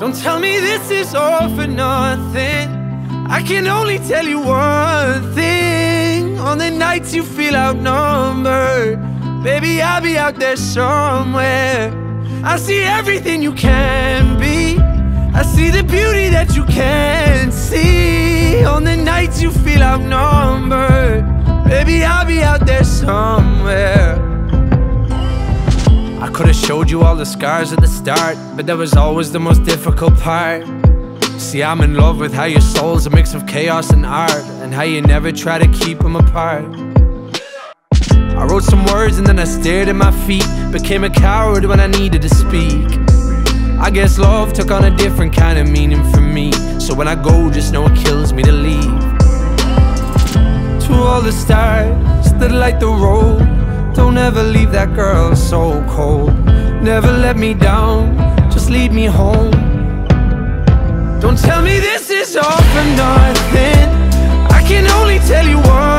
Don't tell me this is all for nothing. I can only tell you one thing. On the nights you feel outnumbered, baby, I'll be out there somewhere. I see everything you can be. I see the beauty that you can't see. On the nights you feel outnumbered, baby, I'll be out there somewhere. I could've showed you all the scars at the start, but that was always the most difficult part. See, I'm in love with how your soul's a mix of chaos and art, and how you never try to keep them apart. I wrote some words and then I stared at my feet, became a coward when I needed to speak. I guess love took on a different kind of meaning for me, so when I go, just know it kills me to leave. To all the stars that light the road, don't ever leave that girl so cold. Never let me down, just lead me home. Don't tell me this is all for nothing. I can only tell you one.